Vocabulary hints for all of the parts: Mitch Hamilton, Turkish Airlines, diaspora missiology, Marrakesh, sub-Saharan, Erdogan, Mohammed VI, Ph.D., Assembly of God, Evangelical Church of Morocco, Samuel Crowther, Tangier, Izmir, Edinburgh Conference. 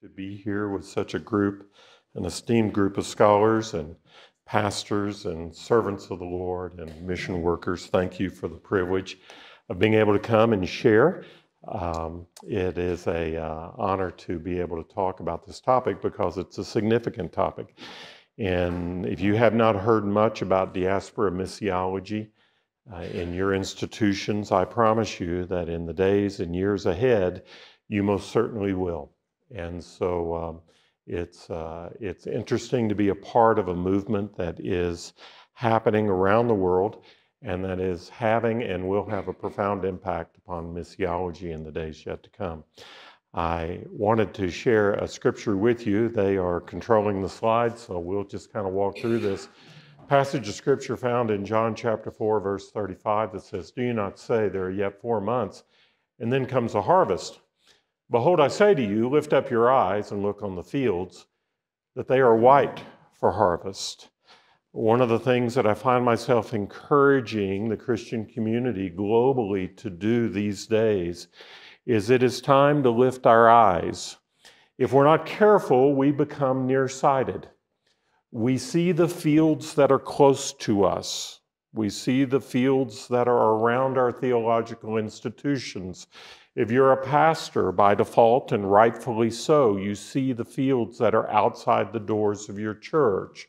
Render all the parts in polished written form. to be here with such a group, an esteemed group of scholars and pastors and servants of the Lord and mission workers. Thank you for the privilege of being able to come and share. It is an honor to be able to talk about this topic because it's a significant topic. And if you have not heard much about diaspora missiology in your institutions, I promise you that in the days and years ahead, you most certainly will. And so it's interesting to be a part of a movement that is happening around the world and that is having and will have a profound impact upon missiology in the days yet to come. I wanted to share a scripture with you. They are controlling the slides, so we'll just kind of walk through this. Passage of scripture found in John chapter 4, verse 35 that says, "Do you not say there are yet 4 months, and then comes the harvest? Behold, I say to you, lift up your eyes and look on the fields, that they are white for harvest." One of the things that I find myself encouraging the Christian community globally to do these days is it is time to lift our eyes. If we're not careful, we become nearsighted. We see the fields that are close to us. We see the fields that are around our theological institutions. If you're a pastor, by default, and rightfully so, you see the fields that are outside the doors of your church.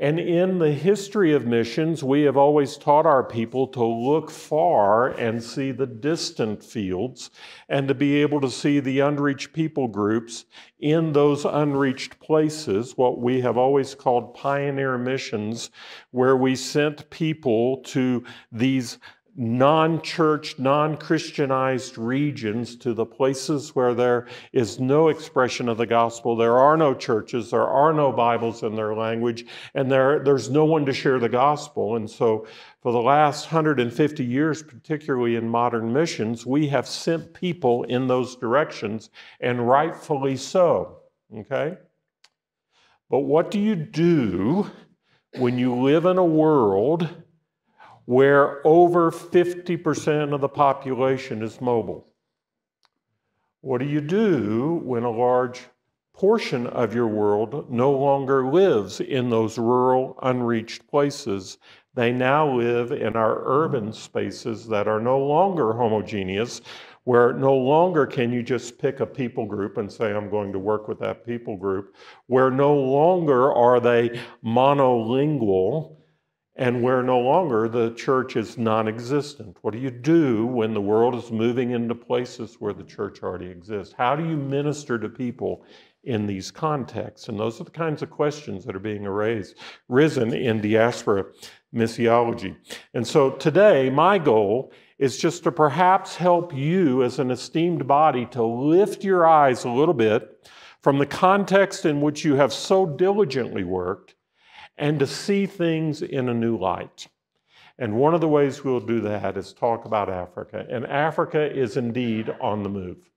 And in the history of missions, we have always taught our people to look far and see the distant fields and to be able to see the unreached people groups in those unreached places, what we have always called pioneer missions, where we sent people to these non-church, non-Christianized regions, to the places where there is no expression of the gospel, there are no churches, there are no Bibles in their language, and there's no one to share the gospel. And so for the last 150 years, particularly in modern missions, we have sent people in those directions, and rightfully so, okay? But what do you do when you live in a world where over 50% of the population is mobile? What do you do when a large portion of your world no longer lives in those rural, unreached places? They now live in our urban spaces that are no longer homogeneous, where no longer can you just pick a people group and say, I'm going to work with that people group, where no longer are they monolingual, and where no longer the church is non-existent. What do you do when the world is moving into places where the church already exists? How do you minister to people in these contexts? And those are the kinds of questions that are being risen in diaspora missiology. And so today, my goal is just to perhaps help you as an esteemed body to lift your eyes a little bit from the context in which you have so diligently worked and to see things in a new light. And one of the ways we'll do that is talk about Africa. And Africa is indeed on the move.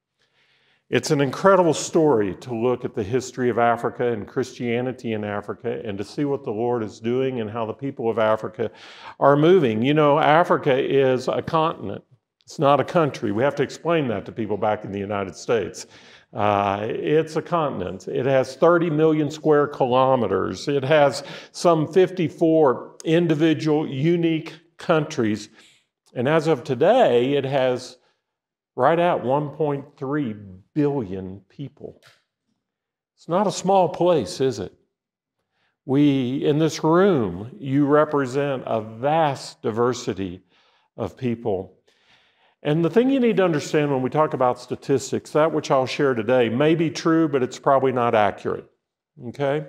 It's an incredible story to look at the history of Africa and Christianity in Africa and to see what the Lord is doing and how the people of Africa are moving. You know, Africa is a continent. It's not a country. We have to explain that to people back in the United States. It's a continent. It has 30 million square kilometers. It has some 54 individual unique countries. And as of today, it has right at 1.3 billion people. It's not a small place, is it? We, in this room, you represent a vast diversity of people. And the thing you need to understand when we talk about statistics, that which I'll share today may be true, but it's probably not accurate, okay?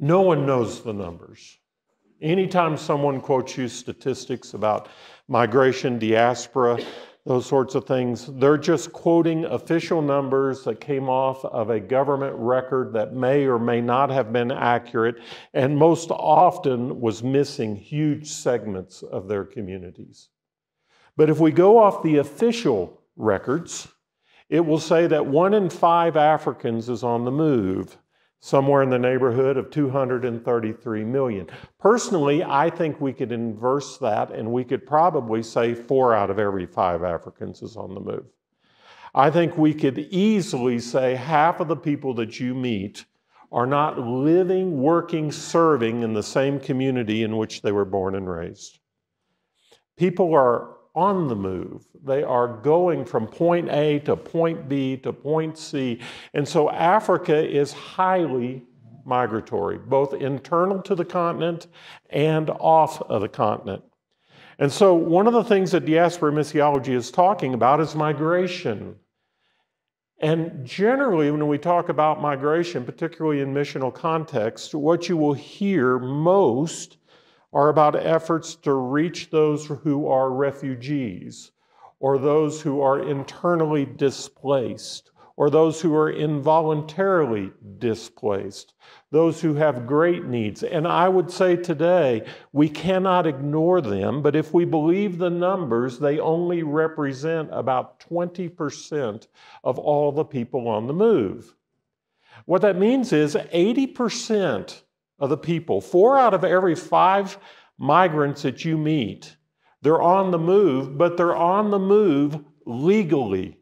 No one knows the numbers. Anytime someone quotes you statistics about migration, diaspora, those sorts of things, they're just quoting official numbers that came off of a government record that may or may not have been accurate, and most often was missing huge segments of their communities. But if we go off the official records, it will say that 1 in 5 Africans is on the move, somewhere in the neighborhood of 233 million. Personally, I think we could inverse that, and we could probably say 4 out of every 5 Africans is on the move. I think we could easily say half of the people that you meet are not living, working, serving in the same community in which they were born and raised. People are on the move. They are going from point A to point B to point C. And so Africa is highly migratory, both internal to the continent and off of the continent. And so one of the things that diaspora missiology is talking about is migration. And generally, when we talk about migration, particularly in missional context, what you will hear most are about efforts to reach those who are refugees, or those who are internally displaced, or those who are involuntarily displaced, those who have great needs. And I would say today, we cannot ignore them, but if we believe the numbers, they only represent about 20% of all the people on the move. What that means is 80% of the people, 4 out of every 5 migrants that you meet, they're on the move, but they're on the move legally.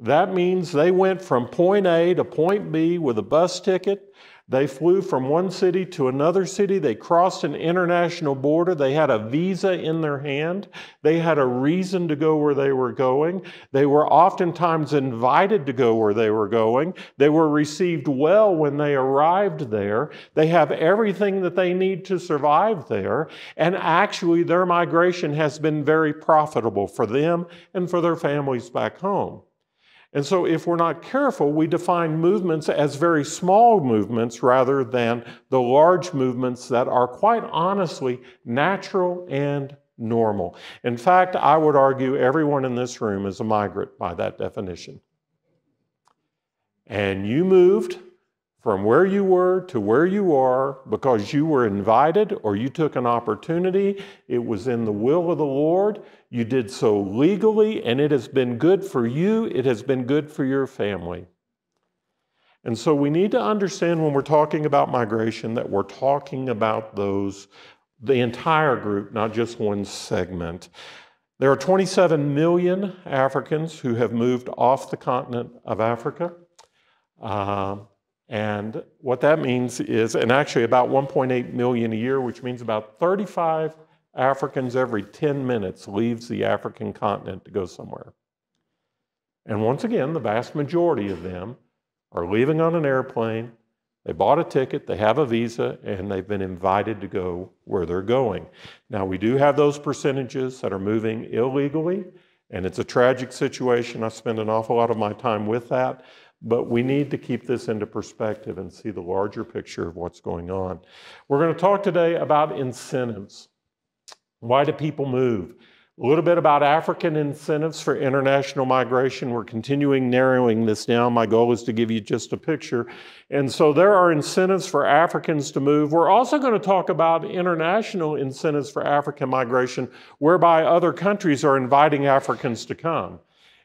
That means they went from point A to point B with a bus ticket. They flew from one city to another city. They crossed an international border. They had a visa in their hand. They had a reason to go where they were going. They were oftentimes invited to go where they were going. They were received well when they arrived there. They have everything that they need to survive there. And actually, their migration has been very profitable for them and for their families back home. And so if we're not careful, we define movements as very small movements rather than the large movements that are quite honestly natural and normal. In fact, I would argue everyone in this room is a migrant by that definition. And you moved from where you were to where you are because you were invited or you took an opportunity. It was in the will of the Lord. You did so legally, and it has been good for you. It has been good for your family. And so we need to understand when we're talking about migration that we're talking about those, the entire group, not just one segment. There are 27 million Africans who have moved off the continent of Africa. And what that means is, and actually about 1.8 million a year, which means about 35 Africans every 10 minutes leaves the African continent to go somewhere. And once again, the vast majority of them are leaving on an airplane, they bought a ticket, they have a visa, and they've been invited to go where they're going. Now, we do have those percentages that are moving illegally, and it's a tragic situation. I spend an awful lot of my time with that. But we need to keep this into perspective and see the larger picture of what's going on. We're going to talk today about incentives. Why do people move? A little bit about African incentives for international migration. We're continuing narrowing this down. My goal is to give you just a picture. And so there are incentives for Africans to move. We're also going to talk about international incentives for African migration, whereby other countries are inviting Africans to come.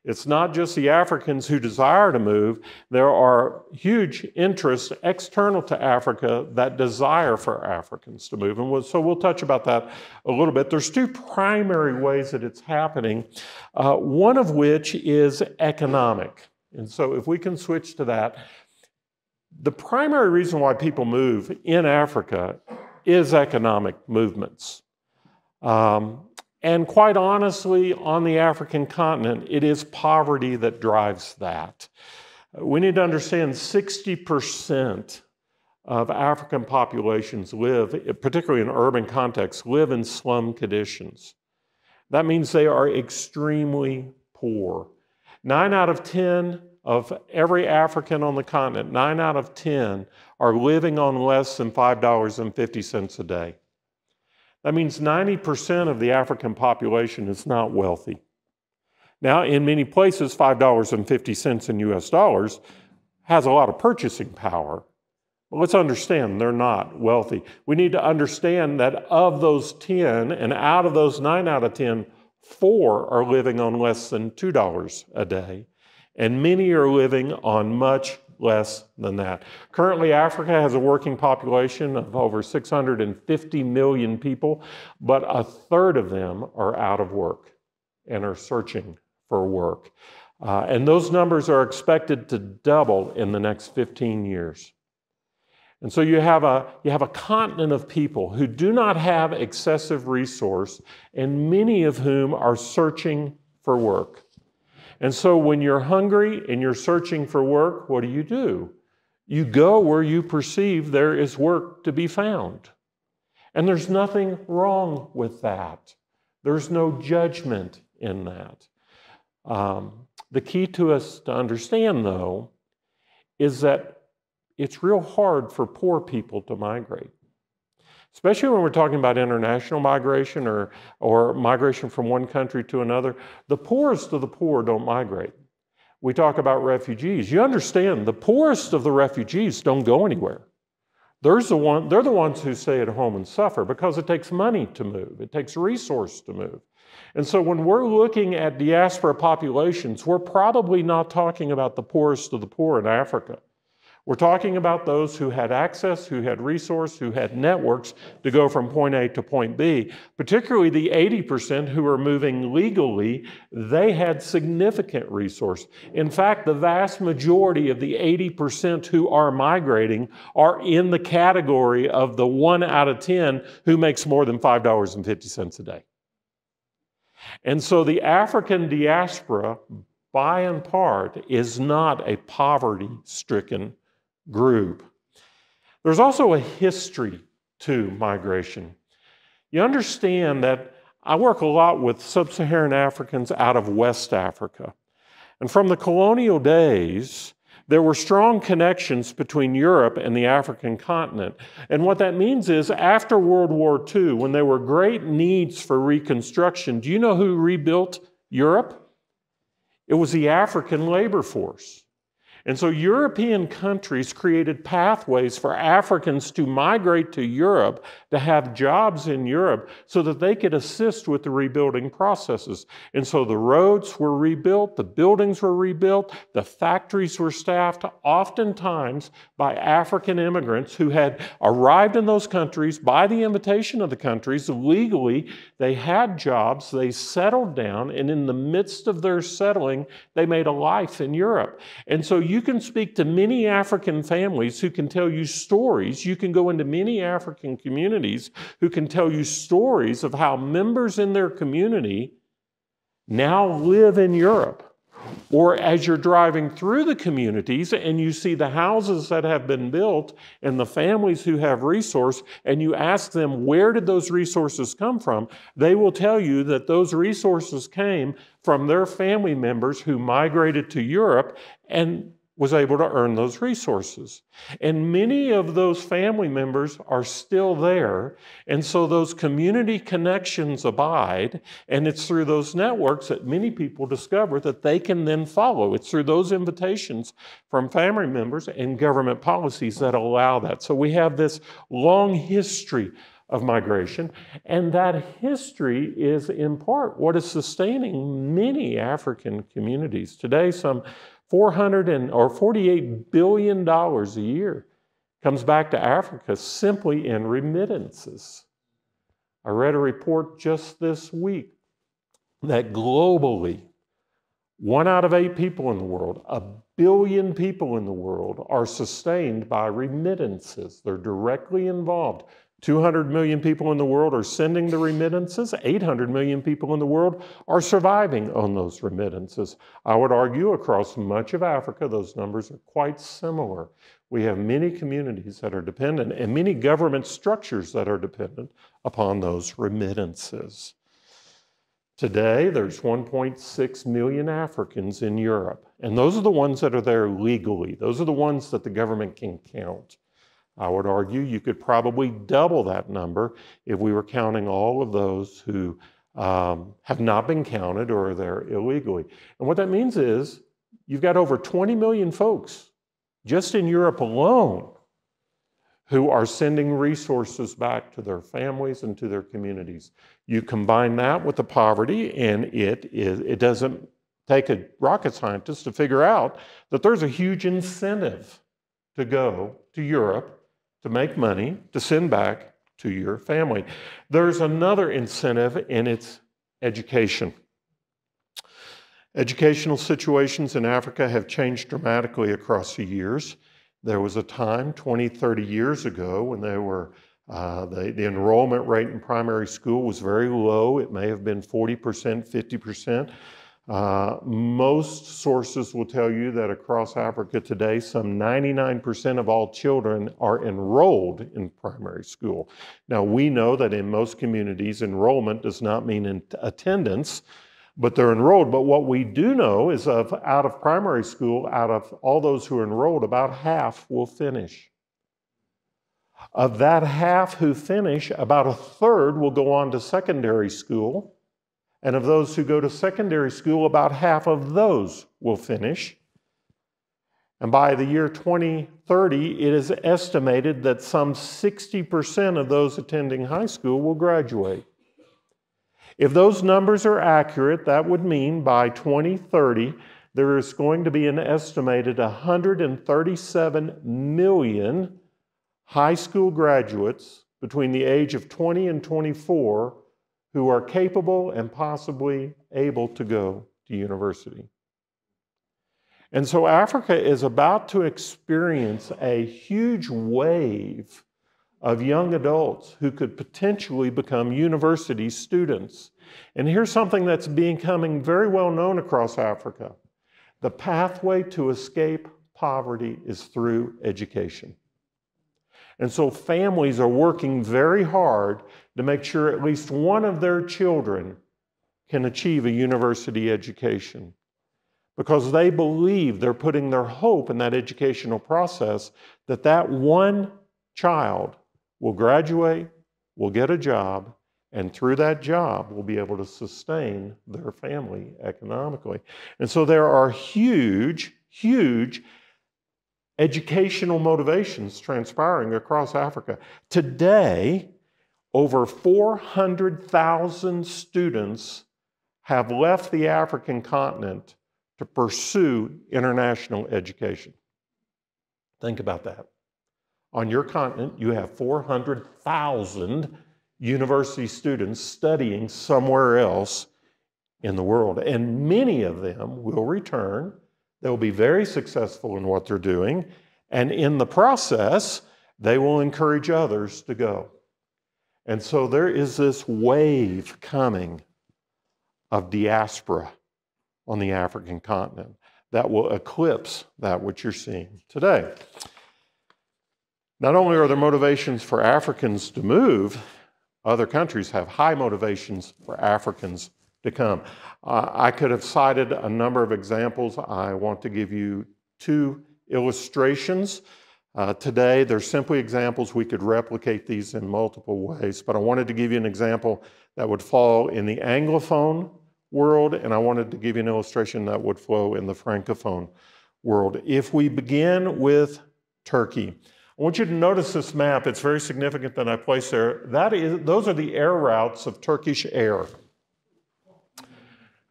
It's not just the Africans who desire to move. There are huge interests external to Africa that desire for Africans to move. And so we'll touch about that a little bit. There's two primary ways that it's happening, one of which is economic. And so if we can switch to that, the primary reason why people move in Africa is economic movements. And quite honestly, on the African continent, it is poverty that drives that. We need to understand 60% of African populations live, particularly in urban contexts, live in slum conditions. That means they are extremely poor. 9 out of 10 of every African on the continent, 9 out of 10 are living on less than $5.50 a day. That means 90% of the African population is not wealthy. Now, in many places, $5.50 in US dollars has a lot of purchasing power. But let's understand, they're not wealthy. We need to understand that of those 10, and out of those 9 out of 10, 4 are living on less than $2 a day. And many are living on much less than that. Currently, Africa has a working population of over 650 million people, but 1/3 of them are out of work and are searching for work. And those numbers are expected to double in the next 15 years. And so you have a continent of people who do not have excessive resource, and many of whom are searching for work. And so when you're hungry and you're searching for work, what do? You go where you perceive there is work to be found. And there's nothing wrong with that. There's no judgment in that. The key to us to understand, though, is that it's real hard for poor people to migrate, especially when we're talking about international migration or migration from one country to another. The poorest of the poor don't migrate. We talk about refugees. You understand, the poorest of the refugees don't go anywhere. They're the ones who stay at home and suffer, because it takes money to move. It takes resource to move. And so when we're looking at diaspora populations, we're probably not talking about the poorest of the poor in Africa. We're talking about those who had access, who had resource, who had networks to go from point A to point B, particularly the 80% who are moving legally. They had significant resource. In fact, the vast majority of the 80% who are migrating are in the category of the 1 out of 10 who makes more than $5.50 a day. And so the African diaspora, by and part, is not a poverty-stricken group. There's also a history to migration. You understand that I work a lot with sub-Saharan Africans out of West Africa. And from the colonial days, there were strong connections between Europe and the African continent. And what that means is, after World War II, when there were great needs for reconstruction, do you know who rebuilt Europe? It was the African labor force. And so European countries created pathways for Africans to migrate to Europe, to have jobs in Europe, so that they could assist with the rebuilding processes. And so the roads were rebuilt, the buildings were rebuilt, the factories were staffed, oftentimes by African immigrants who had arrived in those countries by the invitation of the countries. Legally, they had jobs, they settled down, and in the midst of their settling, they made a life in Europe. And so you can speak to many African families who can tell you stories. You can go into many African communities who can tell you stories of how members in their community now live in Europe. Or as you're driving through the communities and you see the houses that have been built and the families who have resource, and you ask them, where did those resources come from? They will tell you that those resources came from their family members who migrated to Europe and was able to earn those resources. And many of those family members are still there, and so those community connections abide, and it's through those networks that many people discover that they can then follow. It's through those invitations from family members and government policies that allow that. So we have this long history of migration, and that history is in part what is sustaining many African communities. Today, some $48 billion a year comes back to Africa simply in remittances. I read a report just this week that globally, 1 out of 8 people in the world, 1 billion people in the world, are sustained by remittances. They're directly involved. 200 million people in the world are sending the remittances. 800 million people in the world are surviving on those remittances. I would argue across much of Africa, those numbers are quite similar. We have many communities that are dependent and many government structures that are dependent upon those remittances. Today, there's 1.6 million Africans in Europe, and those are the ones that are there legally. Those are the ones that the government can count. I would argue you could probably double that number if we were counting all of those who have not been counted or are there illegally. And what that means is you've got over 20 million folks just in Europe alone who are sending resources back to their families and to their communities. You combine that with the poverty, and it doesn't take a rocket scientist to figure out that there's a huge incentive to go to Europe, to make money, to send back to your family. There's another incentive, and it's education. Educational situations in Africa have changed dramatically across the years. There was a time 20, 30 years ago when there were the enrollment rate in primary school was very low. It may have been 40%, 50%. Most sources will tell you that across Africa today, some 99% of all children are enrolled in primary school. Now, we know that in most communities, enrollment does not mean attendance, but they're enrolled. But what we do know is out of primary school, out of all those who are enrolled, about half will finish. Of that half who finish, about a third will go on to secondary school. And of those who go to secondary school, about half of those will finish. And by the year 2030, it is estimated that some 60% of those attending high school will graduate. If those numbers are accurate, that would mean by 2030, there is going to be an estimated 137 million high school graduates between the age of 20 and 24 who are capable and possibly able to go to university. And so Africa is about to experience a huge wave of young adults who could potentially become university students. And here's something that's becoming very well known across Africa. The pathway to escape poverty is through education. And so families are working very hard to make sure at least one of their children can achieve a university education, because they believe, they're putting their hope in that educational process, that that one child will graduate, will get a job, and through that job will be able to sustain their family economically. And so there are huge, huge educational motivations transpiring across Africa. Today, over 400,000 students have left the African continent to pursue international education. Think about that. On your continent, you have 400,000 university students studying somewhere else in the world, and many of them will return. They'll be very successful in what they're doing, and in the process, they will encourage others to go. And so there is this wave coming of diaspora on the African continent that will eclipse that which you're seeing today. Not only are there motivations for Africans to move, other countries have high motivations for Africans to come. I could have cited a number of examples. I want to give you two illustrations today. They're simply examples. We could replicate these in multiple ways, but I wanted to give you an example that would fall in the Anglophone world, and I wanted to give you an illustration that would flow in the Francophone world. If we begin with Turkey, I want you to notice this map. It's very significant that I placed there. Those are the air routes of Turkish Air.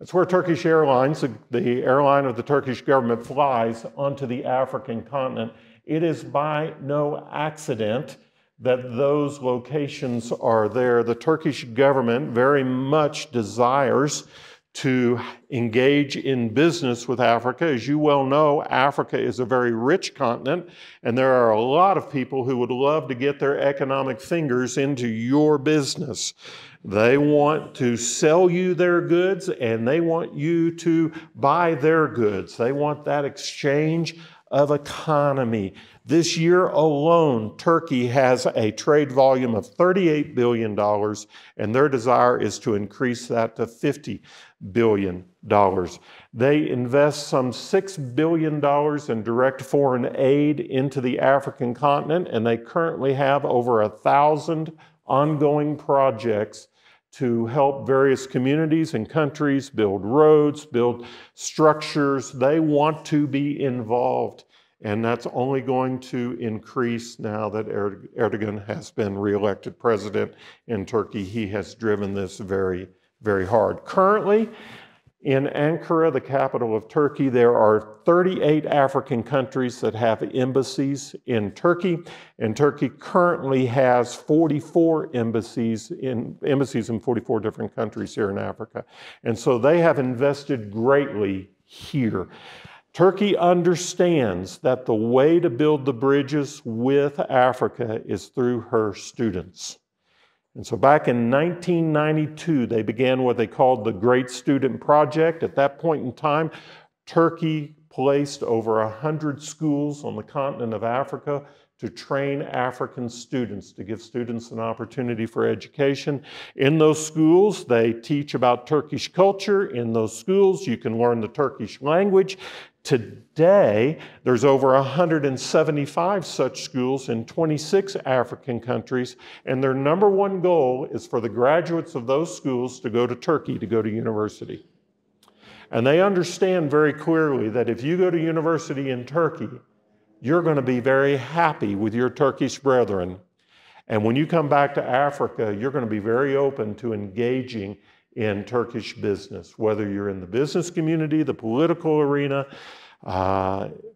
That's where Turkish Airlines, the airline of the Turkish government, flies onto the African continent. It is by no accident that those locations are there. The Turkish government very much desires to engage in business with Africa. As you well know, Africa is a very rich continent, and there are a lot of people who would love to get their economic fingers into your business. They want to sell you their goods, and they want you to buy their goods. They want that exchange of economy. This year alone, Turkey has a trade volume of $38 billion, and their desire is to increase that to $50 billion. They invest some $6 billion in direct foreign aid into the African continent, and they currently have over 1,000 ongoing projects to help various communities and countries build roads, build structures. They want to be involved, and that's only going to increase now that Erdogan has been reelected president in Turkey. He has driven this very, very hard. Currently, In Ankara, the capital of Turkey, there are 38 African countries that have embassies in Turkey, and Turkey currently has 44 embassies in 44 different countries here in Africa. And so they have invested greatly here. Turkey understands that the way to build the bridges with Africa is through her students. And so back in 1992, they began what they called the Great Student Project. At that point in time, Turkey placed over 100 schools on the continent of Africa to train African students, to give students an opportunity for education. In those schools, they teach about Turkish culture. In those schools, you can learn the Turkish language. Today, there's over 175 such schools in 26 African countries, and their number one goal is for the graduates of those schools to go to Turkey, to go to university. And they understand very clearly that if you go to university in Turkey, you're going to be very happy with your Turkish brethren. And when you come back to Africa, you're going to be very open to engaging in Turkish business. Whether you're in the business community, the political arena,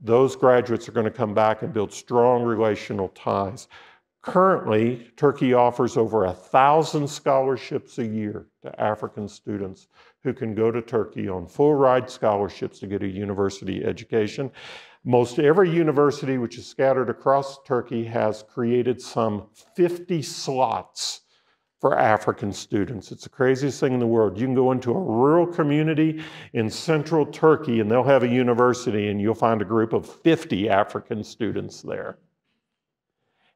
those graduates are going to come back and build strong relational ties. Currently, Turkey offers over 1,000 scholarships a year to African students who can go to Turkey on full-ride scholarships to get a university education. Most every university, which is scattered across Turkey, has created some 50 slots for African students. It's the craziest thing in the world. You can go into a rural community in central Turkey and they'll have a university and you'll find a group of 50 African students there.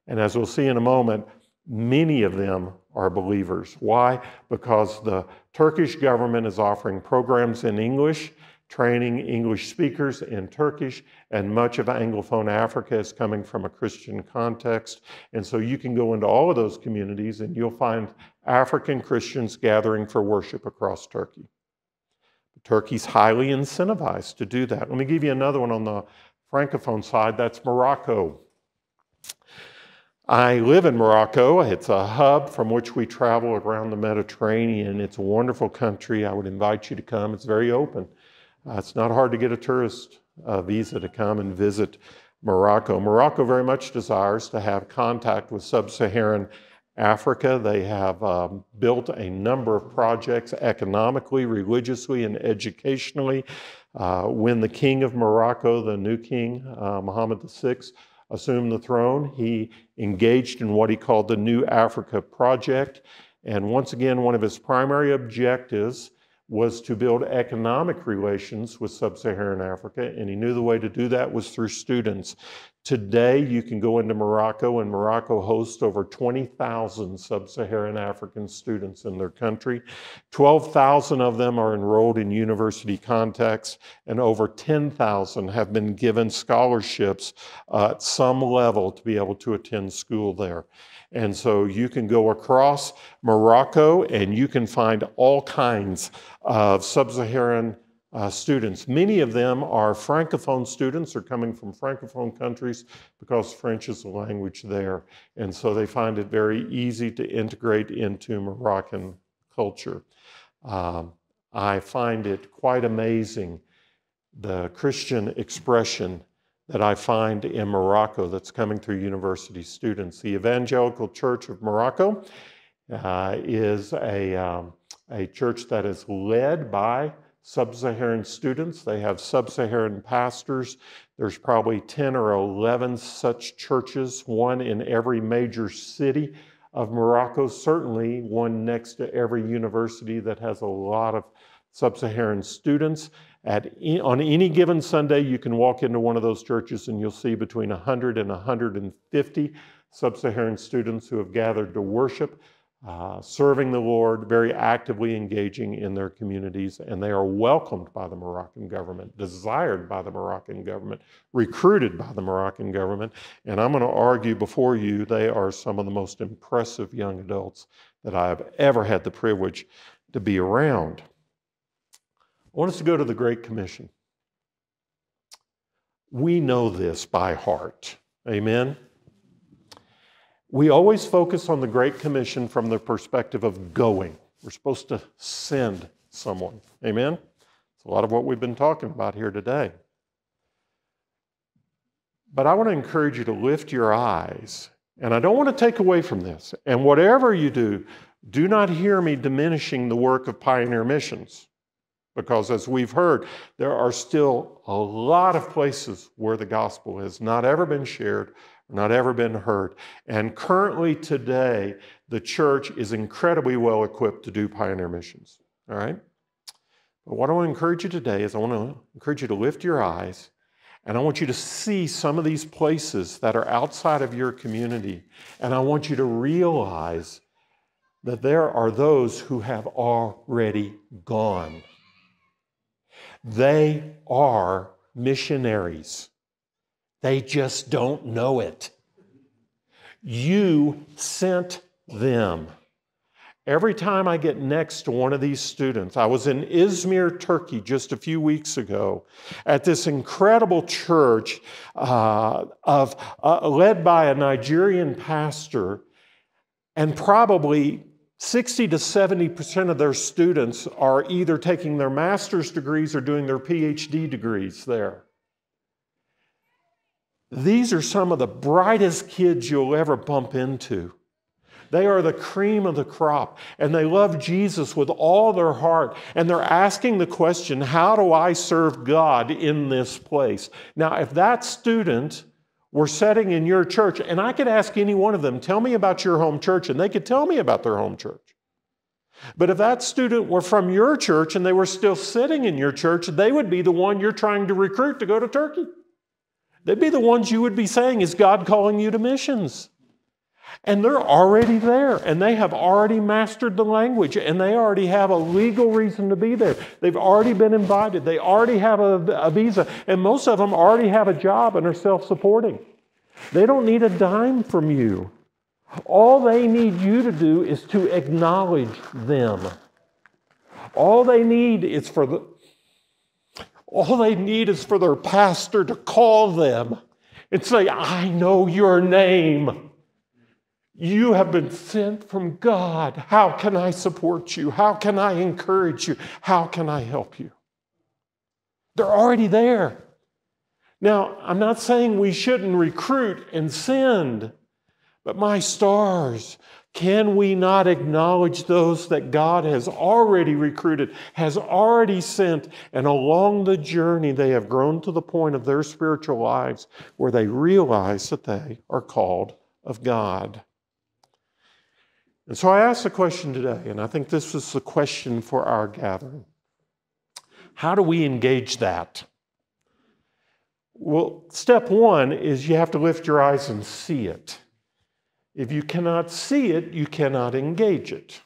And as we'll see in a moment, many of them are believers. Why? Because the Turkish government is offering programs in English, training English speakers in Turkish, and much of Anglophone Africa is coming from a Christian context. And so you can go into all of those communities and you'll find African Christians gathering for worship across Turkey. Turkey's highly incentivized to do that. Let me give you another one on the Francophone side, that's Morocco. I live in Morocco. It's a hub from which we travel around the Mediterranean. It's a wonderful country. I would invite you to come. It's very open. It's not hard to get a tourist visa to come and visit Morocco. Morocco very much desires to have contact with sub-Saharan Africa. They have built a number of projects economically, religiously, and educationally. When the king of Morocco, the new king, Mohammed VI, assumed the throne, he engaged in what he called the New Africa Project. And once again, one of his primary objectives was to build economic relations with sub-Saharan Africa, and he knew the way to do that was through students. Today, you can go into Morocco, and Morocco hosts over 20,000 sub-Saharan African students in their country. 12,000 of them are enrolled in university contexts, and over 10,000 have been given scholarships at some level to be able to attend school there. And so you can go across Morocco and you can find all kinds of sub-Saharan students. Many of them are Francophone students or coming from Francophone countries because French is the language there. And so they find it very easy to integrate into Moroccan culture. I find it quite amazing, the Christian expression that I find in Morocco that's coming through university students. The Evangelical Church of Morocco is a church that is led by sub-Saharan students. They have sub-Saharan pastors. There's probably 10 or 11 such churches, one in every major city of Morocco, certainly one next to every university that has a lot of sub-Saharan students. On any given Sunday, you can walk into one of those churches and you'll see between 100 and 150 sub-Saharan students who have gathered to worship, serving the Lord, very actively engaging in their communities, and they are welcomed by the Moroccan government, desired by the Moroccan government, recruited by the Moroccan government, and I'm going to argue before you, they are some of the most impressive young adults that I have ever had the privilege to be around. I want us to go to the Great Commission. We know this by heart. Amen? We always focus on the Great Commission from the perspective of going. We're supposed to send someone. Amen? It's a lot of what we've been talking about here today. But I want to encourage you to lift your eyes, and I don't want to take away from this. And whatever you do, do not hear me diminishing the work of pioneer missions, because as we've heard, there are still a lot of places where the gospel has not ever been shared, not ever been heard. And currently today, the church is incredibly well equipped to do pioneer missions, all right? But what I want to encourage you today is I want to encourage you to lift your eyes, and I want you to see some of these places that are outside of your community. And I want you to realize that there are those who have already gone. They are missionaries. They just don't know it. You sent them. Every time I get next to one of these students, I was in Izmir, Turkey, just a few weeks ago at this incredible church led by a Nigerian pastor, and probably 60 to 70% of their students are either taking their master's degrees or doing their PhD degrees there. These are some of the brightest kids you'll ever bump into. They are the cream of the crop, and they love Jesus with all their heart, and they're asking the question, how do I serve God in this place? Now, if that student were sitting in your church, and I could ask any one of them, tell me about your home church, and they could tell me about their home church. But if that student were from your church and they were still sitting in your church, they would be the one you're trying to recruit to go to Turkey. They'd be the ones you would be saying, is God calling you to missions? And they're already there, and they have already mastered the language, and they already have a legal reason to be there. They've already been invited. They already have a visa, and most of them already have a job and are self-supporting. They don't need a dime from you. All they need you to do is to acknowledge them. All they need is for their pastor to call them and say, I know your name. You have been sent from God. How can I support you? How can I encourage you? How can I help you? They're already there. Now, I'm not saying we shouldn't recruit and send, but my stars, can we not acknowledge those that God has already recruited, has already sent, and along the journey they have grown to the point of their spiritual lives where they realize that they are called of God? And so I asked the question today, and I think this is the question for our gathering. How do we engage that? Well, step one is you have to lift your eyes and see it. If you cannot see it, you cannot engage it.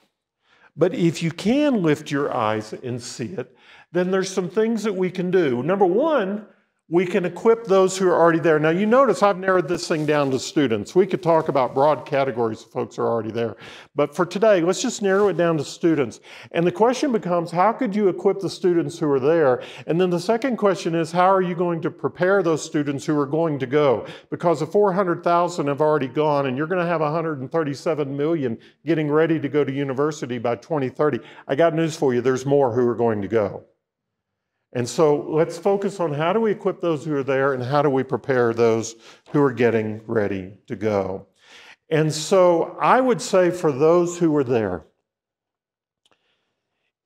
But if you can lift your eyes and see it, then there's some things that we can do. Number one, we can equip those who are already there. Now, you notice I've narrowed this thing down to students. We could talk about broad categories of folks who are already there. But for today, let's just narrow it down to students. And the question becomes, how could you equip the students who are there? And then the second question is, how are you going to prepare those students who are going to go? Because the 400,000 have already gone, and you're going to have 137 million getting ready to go to university by 2030. I got news for you. There's more who are going to go. And so let's focus on how do we equip those who are there and how do we prepare those who are getting ready to go. And so I would say for those who are there,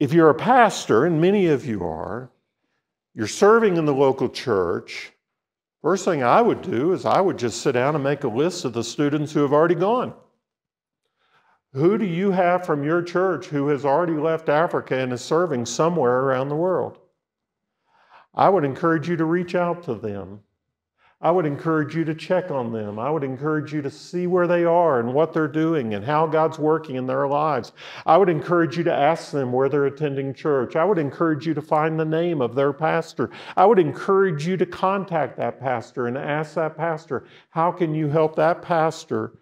if you're a pastor, and many of you are, you're serving in the local church, first thing I would do is I would just sit down and make a list of the students who have already gone. Who do you have from your church who has already left Africa and is serving somewhere around the world? I would encourage you to reach out to them. I would encourage you to check on them. I would encourage you to see where they are and what they're doing and how God's working in their lives. I would encourage you to ask them where they're attending church. I would encourage you to find the name of their pastor. I would encourage you to contact that pastor and ask that pastor, how can you help that pastor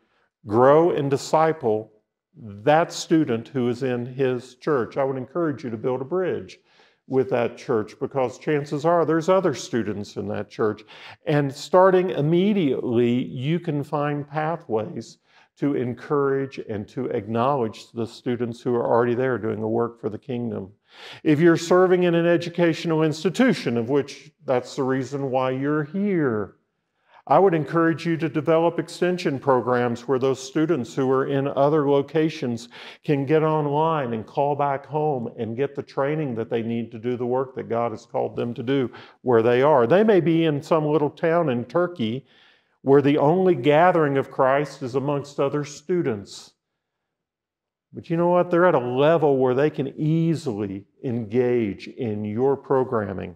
grow and disciple that student who is in his church? I would encourage you to build a bridge with that church, because chances are there's other students in that church. And starting immediately, you can find pathways to encourage and to acknowledge the students who are already there doing the work for the kingdom. If you're serving in an educational institution, of which that's the reason why you're here, I would encourage you to develop extension programs where those students who are in other locations can get online and call back home and get the training that they need to do the work that God has called them to do where they are. They may be in some little town in Turkey where the only gathering of Christ is amongst other students. But you know what? They're at a level where they can easily engage in your programming.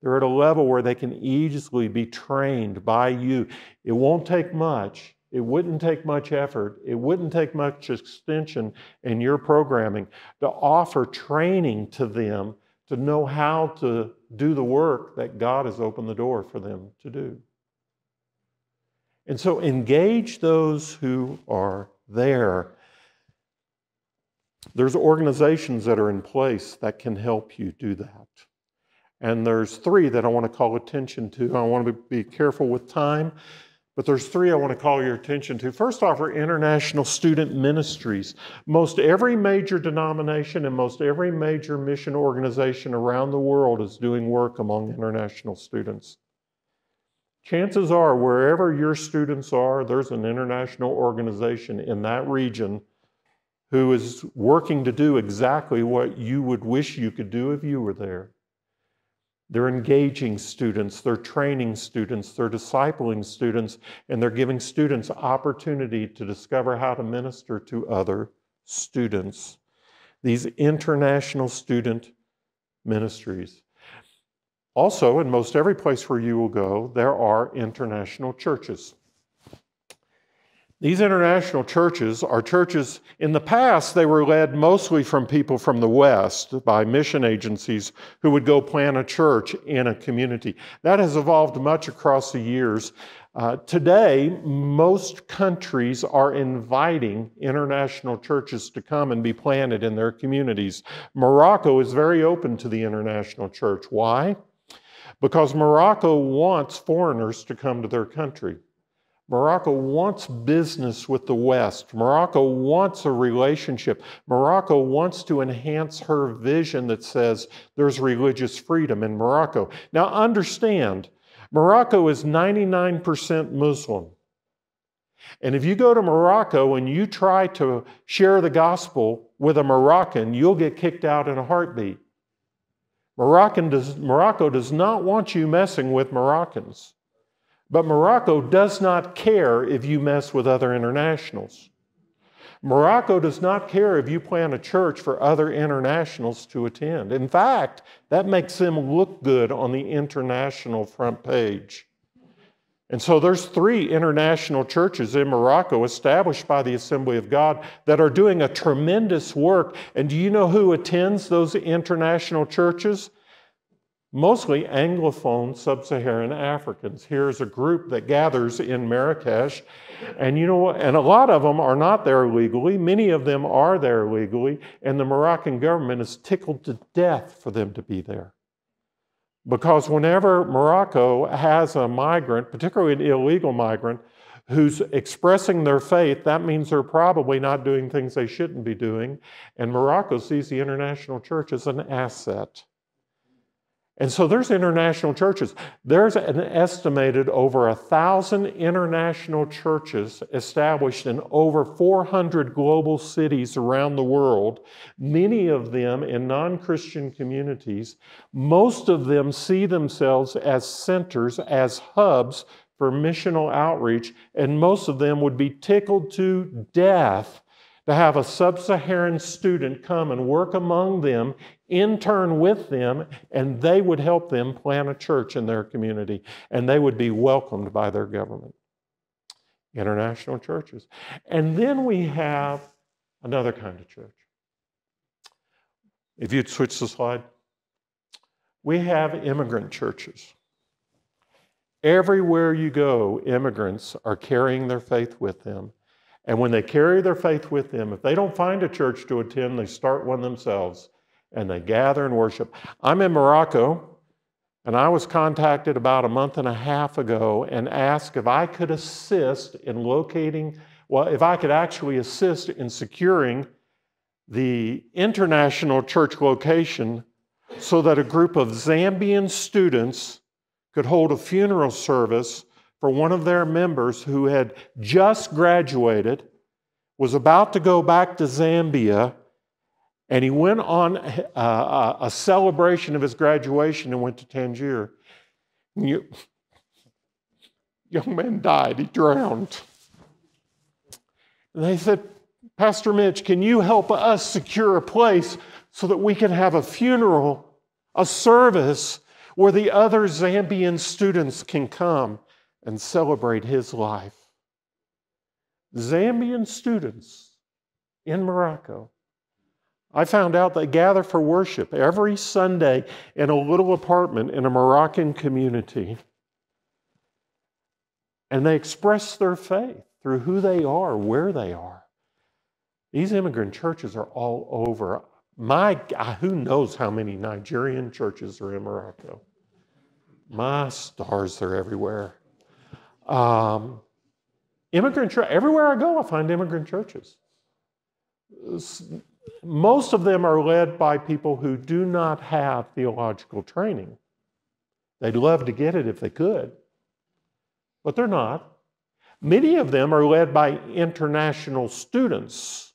They're at a level where they can easily be trained by you. It won't take much. It wouldn't take much effort. It wouldn't take much extension in your programming to offer training to them to know how to do the work that God has opened the door for them to do. And so engage those who are there. There's organizations that are in place that can help you do that. And there's three that I want to call attention to. I want to be careful with time, but there's three I want to call your attention to. First off are international student ministries. Most every major denomination and most every major mission organization around the world is doing work among international students. Chances are, wherever your students are, there's an international organization in that region who is working to do exactly what you would wish you could do if you were there. They're engaging students, they're training students, they're discipling students, and they're giving students opportunity to discover how to minister to other students. These international student ministries. Also, in most every place where you will go, there are international churches. These international churches are churches, in the past, they were led mostly from people from the West by mission agencies who would go plant a church in a community. That has evolved much across the years. Today, most countries are inviting international churches to come and be planted in their communities. Morocco is very open to the international church. Why? Because Morocco wants foreigners to come to their country. Morocco wants business with the West. Morocco wants a relationship. Morocco wants to enhance her vision that says there's religious freedom in Morocco. Now understand, Morocco is 99% Muslim. And if you go to Morocco and you try to share the gospel with a Moroccan, you'll get kicked out in a heartbeat. Morocco does not want you messing with Moroccans. But Morocco does not care if you mess with other internationals. Morocco does not care if you plant a church for other internationals to attend. In fact, that makes them look good on the international front page. And so there's three international churches in Morocco established by the Assembly of God that are doing a tremendous work. And do you know who attends those international churches? Mostly Anglophone sub-Saharan Africans. Here's a group that gathers in Marrakesh, and you know what? And a lot of them are not there legally. Many of them are there legally, and the Moroccan government is tickled to death for them to be there. Because whenever Morocco has a migrant, particularly an illegal migrant, who's expressing their faith, that means they're probably not doing things they shouldn't be doing, and Morocco sees the international church as an asset. And so there's international churches. There's an estimated over 1,000 international churches established in over 400 global cities around the world, many of them in non-Christian communities. Most of them see themselves as centers, as hubs for missional outreach, and most of them would be tickled to death to have a sub-Saharan student come and work among them, intern with them, and they would help them plant a church in their community, and they would be welcomed by their government. International churches. And then we have another kind of church. If you'd switch the slide. We have immigrant churches. Everywhere you go, immigrants are carrying their faith with them. And when they carry their faith with them, if they don't find a church to attend, they start one themselves, and they gather and worship. I'm in Morocco, and I was contacted about a month and a half ago and asked if I could assist in locating well, if I could actually assist in securing the international church location so that a group of Zambian students could hold a funeral service for one of their members who had just graduated, was about to go back to Zambia, and he went on a celebration of his graduation and went to Tangier. The young man died, he drowned. And they said, Pastor Mitch, can you help us secure a place so that we can have a funeral, a service where the other Zambian students can come and celebrate his life? Zambian students in Morocco. I found out they gather for worship every Sunday in a little apartment in a Moroccan community. And they express their faith through who they are, where they are. These immigrant churches are all over. My God, who knows how many Nigerian churches are in Morocco? My stars, they're everywhere. Immigrant church, everywhere I go, I find immigrant churches. Most of them are led by people who do not have theological training. They'd love to get it if they could, but they're not. Many of them are led by international students.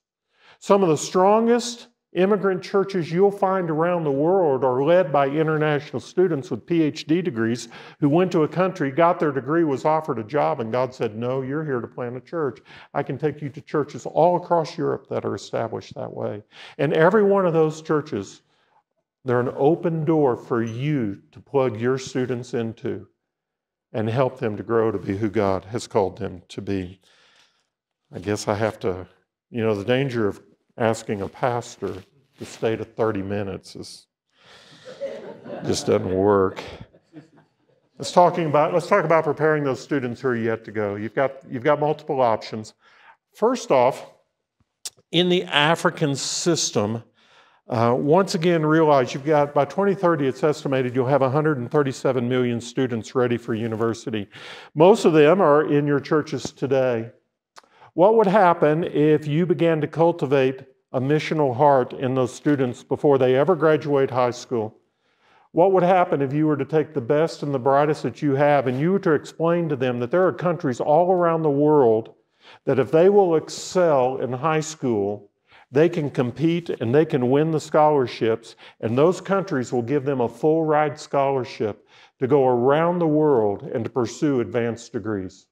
Some of the strongest immigrant churches you'll find around the world are led by international students with PhD degrees who went to a country, got their degree, was offered a job, and God said, no, you're here to plant a church. I can take you to churches all across Europe that are established that way. And every one of those churches, they're an open door for you to plug your students into and help them to grow to be who God has called them to be. I guess I have to, you know, the danger of asking a pastor to stay to 30 minutes just doesn't work. Let's talk about preparing those students who are yet to go. You've got multiple options. First off, in the African system, once again realize you've got, by 2030, it's estimated you'll have 137 million students ready for university. Most of them are in your churches today. What would happen if you began to cultivate a missional heart in those students before they ever graduate high school? What would happen if you were to take the best and the brightest that you have and you were to explain to them that there are countries all around the world that if they will excel in high school, they can compete and they can win the scholarships, and those countries will give them a full ride scholarship to go around the world and to pursue advanced degrees?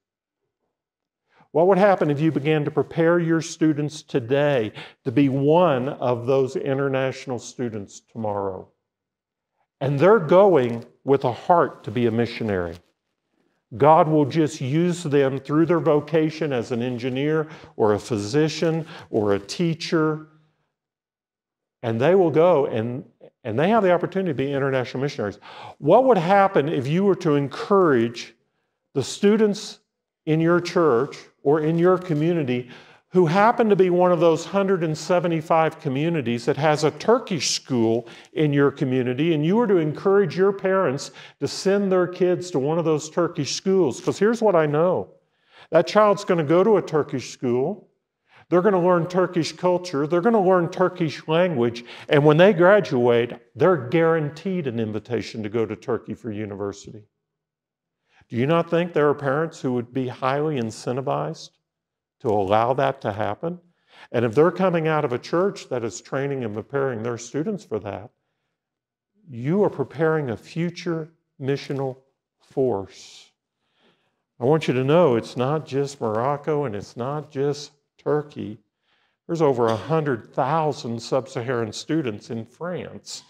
What would happen if you began to prepare your students today to be one of those international students tomorrow? And they're going with a heart to be a missionary. God will just use them through their vocation as an engineer or a physician or a teacher. And they will go and they have the opportunity to be international missionaries. What would happen if you were to encourage the students in your church or in your community who happen to be one of those 175 communities that has a Turkish school in your community, and you were to encourage your parents to send their kids to one of those Turkish schools? Because here's what I know. That child's going to go to a Turkish school. They're going to learn Turkish culture. They're going to learn Turkish language. And when they graduate, they're guaranteed an invitation to go to Turkey for university. Do you not think there are parents who would be highly incentivized to allow that to happen? And if they're coming out of a church that is training and preparing their students for that, you are preparing a future missional force. I want you to know it's not just Morocco and it's not just Turkey. There's over 100,000 sub-Saharan students in France.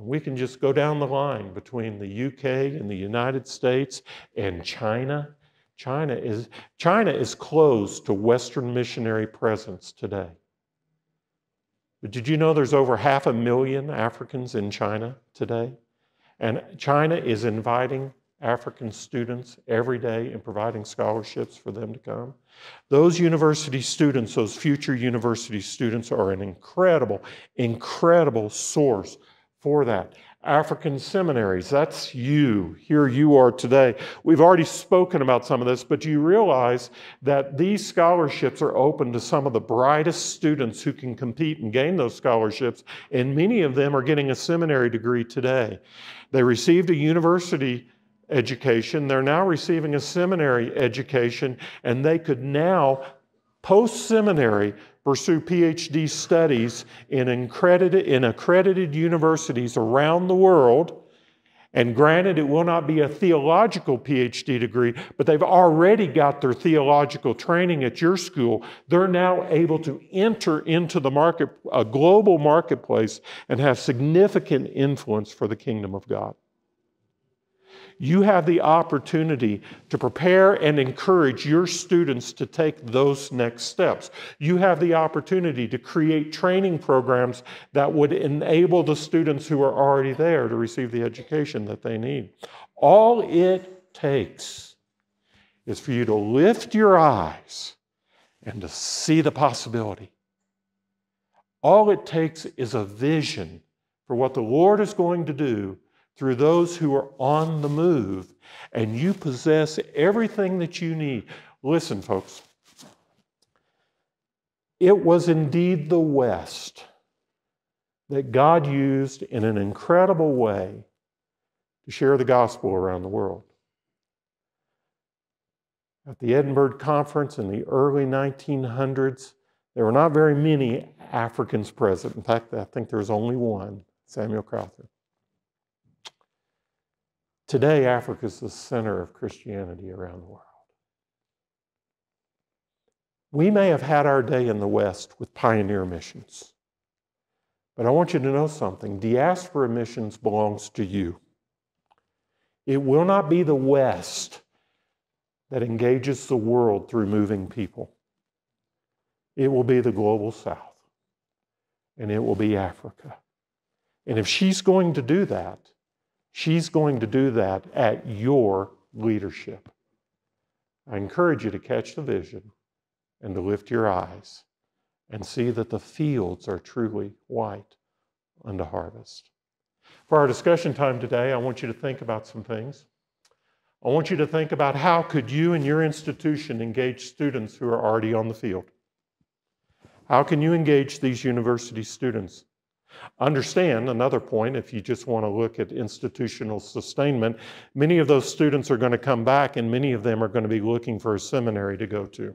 We can just go down the line between the UK and the United States and China. China is closed to Western missionary presence today. But did you know there's over 500,000 Africans in China today? And China is inviting African students every day and providing scholarships for them to come. Those university students, those future university students, are an incredible, incredible source for that. African seminaries. That's you. Here you are today. We've already spoken about some of this, but do you realize that these scholarships are open to some of the brightest students who can compete and gain those scholarships? And many of them are getting a seminary degree today. They received a university education. They're now receiving a seminary education, and they could now, post-seminary, pursue PhD studies in accredited universities around the world. And granted, it will not be a theological PhD degree, but they've already got their theological training at your school. They're now able to enter into the market, a global marketplace, and have significant influence for the kingdom of God. You have the opportunity to prepare and encourage your students to take those next steps. You have the opportunity to create training programs that would enable the students who are already there to receive the education that they need. All it takes is for you to lift your eyes and to see the possibility. All it takes is a vision for what the Lord is going to do through those who are on the move, and you possess everything that you need. Listen, folks, it was indeed the West that God used in an incredible way to share the gospel around the world. At the Edinburgh Conference in the early 1900s, there were not very many Africans present. In fact, I think there was only one, Samuel Crowther. Today, Africa is the center of Christianity around the world. We may have had our day in the West with pioneer missions, but I want you to know something. Diaspora missions belongs to you. It will not be the West that engages the world through moving people. It will be the global South, and it will be Africa. And if she's going to do that, she's going to do that at your leadership. I encourage you to catch the vision and to lift your eyes and see that the fields are truly white unto harvest. For our discussion time today, I want you to think about some things. I want you to think about how could you and your institution engage students who are already on the field? How can you engage these university students? Understand another point, if you just want to look at institutional sustainment, many of those students are going to come back and many of them are going to be looking for a seminary to go to.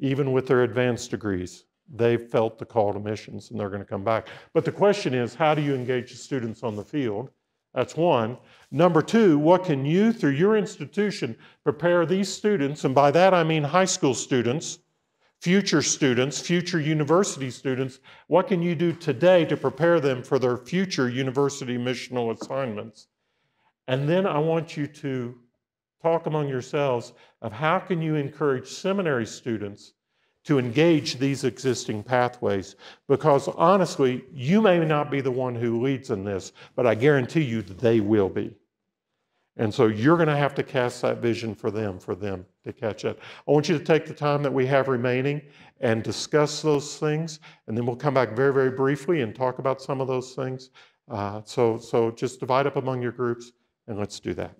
Even with their advanced degrees, they've felt the call to missions and they're going to come back. But the question is, how do you engage the students on the field? That's one. Number two, what can you, through your institution, prepare these students, and by that I mean high school students, future students, future university students, what can you do today to prepare them for their future university missional assignments? And then I want you to talk among yourselves of how can you encourage seminary students to engage these existing pathways? Because honestly, you may not be the one who leads in this, but I guarantee you that they will be. And so you're going to have to cast that vision for them to catch it. I want you to take the time that we have remaining and discuss those things. And then we'll come back very, very briefly and talk about some of those things. So just divide up among your groups and let's do that.